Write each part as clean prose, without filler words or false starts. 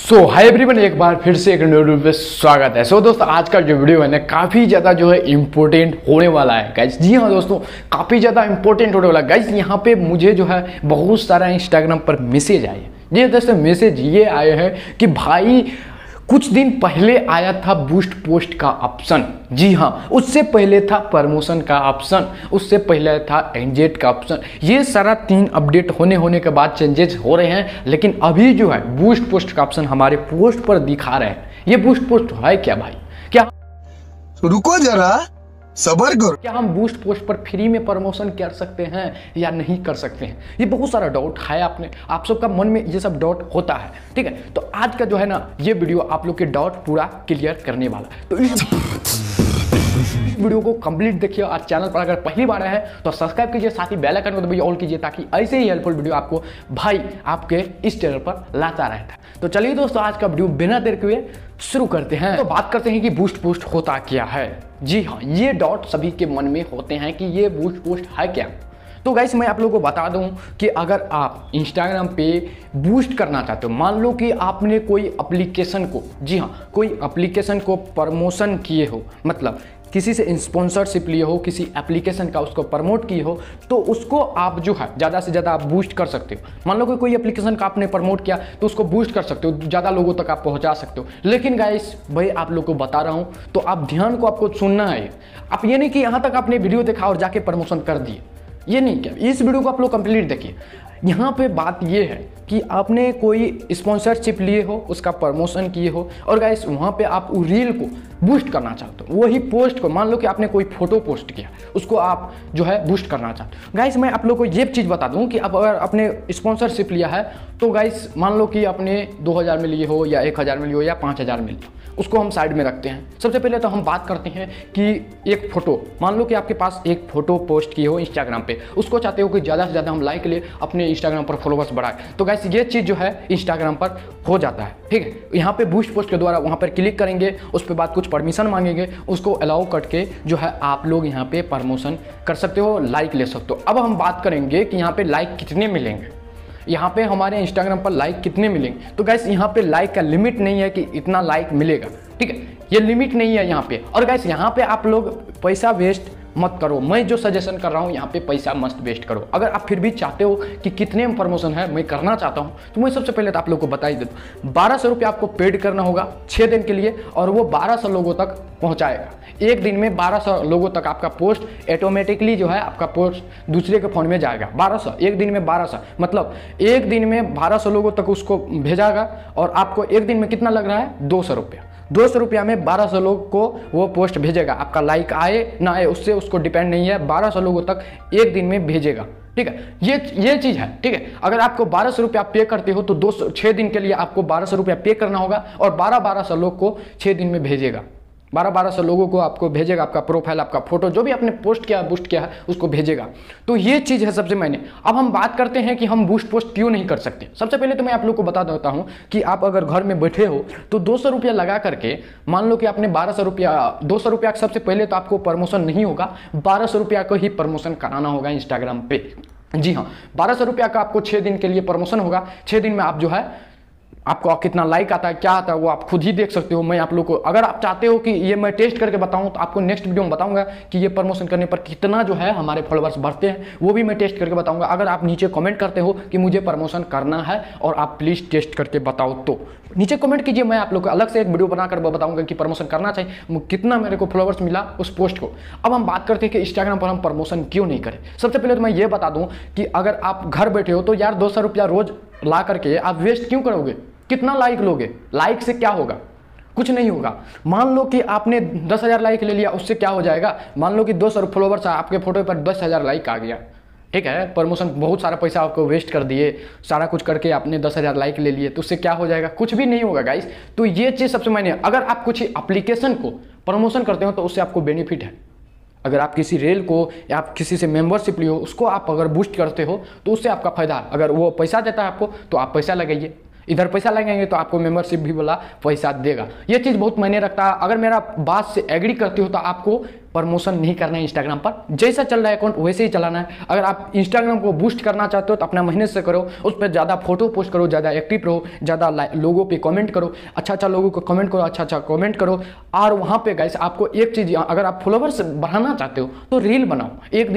सो hi everyone, एक बार फिर से एक नए वीडियो पे स्वागत है। दोस्तों आज का जो वीडियो है ना काफ़ी ज़्यादा जो है इम्पोर्टेंट होने वाला है गाइज। जी हाँ दोस्तों, काफ़ी ज़्यादा इम्पोर्टेंट होने वाला है गाइज। यहाँ पे मुझे जो है बहुत सारा इंस्टाग्राम पर मैसेज आए। जी दोस्तों, मैसेज ये आए हैं कि भाई कुछ दिन पहले आया था बूस्ट पोस्ट का ऑप्शन। जी हाँ, उससे पहले था प्रमोशन का ऑप्शन, उससे पहले था एंजेट का ऑप्शन। ये सारा तीन अपडेट होने के बाद चेंजेस हो रहे हैं, लेकिन अभी जो है बूस्ट पोस्ट का ऑप्शन हमारे पोस्ट पर दिखा रहे हैं। ये बूस्ट पोस्ट है क्या भाई? क्या रुको जरा सबर करो, क्या हम बूस्ट पोस्ट पर फ्री में प्रमोशन कर सकते हैं या नहीं कर सकते हैं? ये बहुत सारा डाउट है आपने, आप सबका मन में ये सब डाउट होता है, ठीक है। तो आज का जो है ना ये वीडियो आप लोग के डाउट पूरा क्लियर करने वाला। तो इस वीडियो को कंप्लीट देखिए। आज चैनल पर अगर पहली बार आए हैं तो सब्सक्राइब कीजिए, साथ ही बेल आइकन को दबाइए, ऑल कीजिए, ताकि ऐसे ही हेल्पफुल वीडियो आपको भाई आपके इस चैनल पर लाता रहता है। तो चलिए दोस्तों, आज का वीडियो बिना देर किए शुरू करते हैं। तो बात करते हैं कि बूस्ट पोस्ट होता क्या है। जी हाँ, ये डॉट सभी के मन में होते हैं कि ये बूस्ट पोस्ट है क्या। तो गाइस मैं आप लोगों को बता दूं कि अगर आप इंस्टाग्राम पे बूस्ट करना चाहते हो, मान लो कि आपने कोई एप्लीकेशन को, जी हाँ कोई एप्लीकेशन को प्रमोशन किए हो, मतलब किसी से स्पॉन्सरशिप लिए हो, किसी एप्लीकेशन का उसको प्रमोट किए हो, तो उसको आप जो है ज़्यादा से ज़्यादा आप बूस्ट कर सकते हो। मान लो कि कोई एप्लीकेशन का आपने प्रमोट किया तो उसको बूस्ट कर सकते हो, ज़्यादा लोगों तक आप पहुंचा सकते हो। लेकिन गाइस भाई आप लोग को बता रहा हूँ, तो आप ध्यान को आपको सुनना है। आप ये नहीं कि यहाँ तक आपने वीडियो देखा और जाके प्रमोशन कर दिए, ये नहीं क्या। इस वीडियो को आप लोग कंप्लीट देखिए। यहाँ पे बात ये है कि आपने कोई स्पॉन्सरशिप लिए हो, उसका प्रमोशन किए हो, और गाइस वहाँ पे आप वो रील को बूस्ट करना चाहते हो, वही पोस्ट को। मान लो कि आपने कोई फोटो पोस्ट किया, उसको आप जो है बूस्ट करना चाहते हो। गाइस मैं आप लोग को ये चीज़ बता दूँ कि आप अगर आपने स्पॉन्सरशिप लिया है तो गाइस मान लो कि आपने 2000 में लिए हो या 1000 में लिए हो या 5000 में लिए, उसको हम साइड में रखते हैं। सबसे पहले तो हम बात करते हैं कि एक फ़ोटो, मान लो कि आपके पास एक फ़ोटो पोस्ट की हो इंस्टाग्राम पे, उसको चाहते हो कि ज़्यादा से ज़्यादा हम लाइक ले, अपने इंस्टाग्राम पर फॉलोवर्स बढ़ाए। तो गाइस ये चीज़ जो है इंस्टाग्राम पर हो जाता है, ठीक है। यहाँ पे बूस्ट पोस्ट के द्वारा वहाँ पर क्लिक करेंगे, उस पर बाद कुछ परमिशन मांगेंगे, उसको अलाउ करके जो है आप लोग यहाँ पर प्रमोशन कर सकते हो, लाइक ले सकते हो। अब हम बात करेंगे कि यहाँ पर लाइक कितने मिलेंगे, यहाँ पे हमारे इंस्टाग्राम पर लाइक कितने मिलेंगे। तो गाइस यहाँ पे लाइक का लिमिट नहीं है कि इतना लाइक मिलेगा, ठीक है, ये लिमिट नहीं है यहाँ पे। और गाइस यहाँ पे आप लोग पैसा वेस्ट मत करो, मैं जो सजेशन कर रहा हूँ यहाँ पे पैसा मत वेस्ट करो। अगर आप फिर भी चाहते हो कि कितने में प्रमोशन है मैं करना चाहता हूँ, तो मैं सबसे पहले तो आप लोग को बता ही देता हूँ, 1200 रुपये आपको पेड करना होगा 6 दिन के लिए, और वो 1200 लोगों तक पहुँचाएगा। एक दिन में 1200 लोगों तक आपका पोस्ट ऑटोमेटिकली जो है आपका पोस्ट दूसरे के फ़ोन में जाएगा। 1200 एक दिन में, 1200 मतलब एक दिन में 1200 लोगों तक उसको भेजाएगा। और आपको एक दिन में कितना लग रहा है? 200 रुपया। 200 रुपया में 1200 लोग को वो पोस्ट भेजेगा। आपका लाइक आए ना आए उससे उसको डिपेंड नहीं है, 1200 लोगों तक एक दिन में भेजेगा, ठीक है। ये चीज़ है, ठीक है। अगर आपको 1200 रुपया पे करते हो तो 6 दिन के लिए आपको 1200 रुपया पे करना होगा, और 1200 लोग को 6 दिन में भेजेगा। 1200 लोगों को आपको भेजेगा, आपका प्रोफाइल, आपका फोटो, जो भी आपने पोस्ट किया बूस्ट किया है उसको भेजेगा। तो ये चीज़ है सबसे मायने। अब हम बात करते हैं कि हम बूस्ट पोस्ट क्यों नहीं कर सकते। सबसे पहले तो मैं आप लोग को बता देता हूँ कि आप अगर घर में बैठे हो तो 200 रुपया लगा करके, मान लो कि आपने 1200 रुपया, 200 रुपया सबसे पहले तो आपको प्रमोशन नहीं होगा, 1200 रुपया को ही प्रमोशन कराना होगा इंस्टाग्राम पे। जी हाँ, 1200 रुपया का आपको 6 दिन के लिए प्रमोशन होगा। 6 दिन में आप जो है आपको कितना लाइक आता है, क्या आता है, वो आप खुद ही देख सकते हो। मैं आप लोग को, अगर आप चाहते हो कि ये मैं टेस्ट करके बताऊं, तो आपको नेक्स्ट वीडियो में बताऊंगा कि ये प्रमोशन करने पर कितना जो है हमारे फॉलोअर्स बढ़ते हैं, वो भी मैं टेस्ट करके बताऊंगा। अगर आप नीचे कमेंट करते हो कि मुझे प्रमोशन करना है और आप प्लीज़ टेस्ट करके बताओ, तो नीचे कमेंट कीजिए। मैं आप लोग को अलग से एक वीडियो बनाकर बताऊंगा कि प्रमोशन करना चाहिए, कितना मेरे को फॉलोअर्स मिला उस पोस्ट को। अब हम बात करते हैं कि इंस्टाग्राम पर हम प्रमोशन क्यों नहीं करें। सबसे पहले तो मैं ये बता दूँ कि अगर आप घर बैठे हो तो यार 200 रुपया रोज़ ला करके आप वेस्ट क्यों करोगे? कितना लाइक लोगे? लाइक से क्या होगा? कुछ नहीं होगा। मान लो कि आपने 10,000 लाइक ले लिया, उससे क्या हो जाएगा? मान लो कि 200 फॉलोवर्स आपके फोटो पर 10,000 लाइक आ गया, ठीक है। प्रमोशन बहुत सारा पैसा आपको वेस्ट कर दिए, सारा कुछ करके आपने 10,000 लाइक ले लिए, तो उससे क्या हो जाएगा? कुछ भी नहीं होगा गाइस। तो ये चीज़ सबसे मायने। अगर आप कुछ एप्लीकेशन को प्रमोशन करते हो तो उससे आपको बेनिफिट है। अगर आप किसी रेल को या आप किसी से मेंबरशिप लिए हो, उसको आप अगर बूस्ट करते हो तो उससे आपका फ़ायदा। अगर वो पैसा देता है आपको तो आप पैसा लगाइए, इधर पैसा लगाएंगे तो आपको मेंबरशिप भी वाला पैसा देगा। ये चीज़ बहुत मायने रखता है। अगर मेरा बात से एग्री करते हो तो आपको प्रमोशन नहीं करना है इंस्टाग्राम पर। जैसा चल रहा है अकाउंट वैसे ही चलाना है। अगर आप इंस्टाग्राम को बूस्ट करना चाहते हो तो अपना मेहनत से करो, उस पर ज़्यादा फोटो पोस्ट करो, ज़्यादा एक्टिव रहो, ज़्यादा लोगों पे कमेंट करो, अच्छा लोगों को कमेंट करो, अच्छा कमेंट करो। और वहाँ पे गाइस आपको एक चीज़, अगर आप फॉलोवर्स बढ़ाना चाहते हो तो रील बनाओ। एक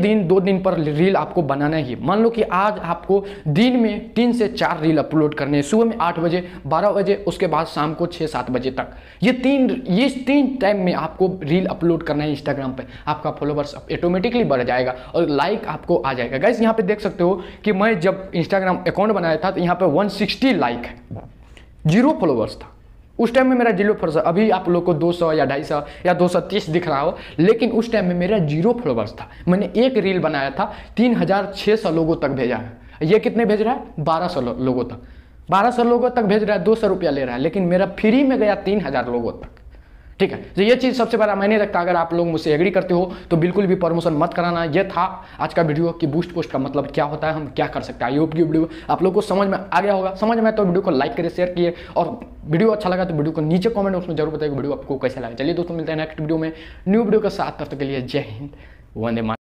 दिन दो दिन पर रील आपको बनाना ही। मान लो कि आज आपको दिन में 3 से 4 रील अपलोड करने हैं, सुबह में 8 बजे, 12 बजे, उसके बाद शाम को 6-7 बजे तक। ये तीन टाइम में आपको रील अपलोड करना है इंस्टाग्राम पे। आपका फॉलोवर्स ऑटोमेटिकली बढ़ जाएगा और लाइक आपको आ जाएगा। गाइस यहाँ पे देख सकते हो कि मैं जब इंस्टाग्राम अकाउंट बनाया था तो यहाँ पे 160 लाइक है, 0 फॉलोवर्स था उस टाइम में मेरा। 0 फॉलोवर्स, अभी आप लोग को 200 या 250 या 230 दिख रहा हो, लेकिन उस टाइम में मेरा 0 फॉलोवर्स था। मैंने एक रील बनाया था, 3600 लोगों तक भेजा है। ये कितने भेज रहा है? 1200 लोगों तक। 1200 लोगों तक भेज रहा है, 200 रुपया ले रहा है, लेकिन मेरा फ्री में गया 3000 लोगों तक। ठीक है, तो ये चीज़ सबसे बड़ा मायने रखता है। अगर आप लोग मुझसे एग्री करते हो तो बिल्कुल भी प्रमोशन मत कराना। ये था आज का वीडियो कि बूस्ट पोस्ट का मतलब क्या होता है, हम क्या कर सकते हैं। यूट्यूब की वीडियो आप लोग को समझ में आ गया होगा। समझ में आए तो वीडियो को लाइक करिए, शेयर किए, और वीडियो अच्छा लगा तो वीडियो को नीचे कॉमेंट बॉक्स में जरूर बताइए वीडियो आपको कैसा लगा। चलिए दोस्तों, मिलते हैं नेक्स्ट वीडियो में न्यू वीडियो के साथ। तब तक के लिए जय हिंद, वंदे मातरम।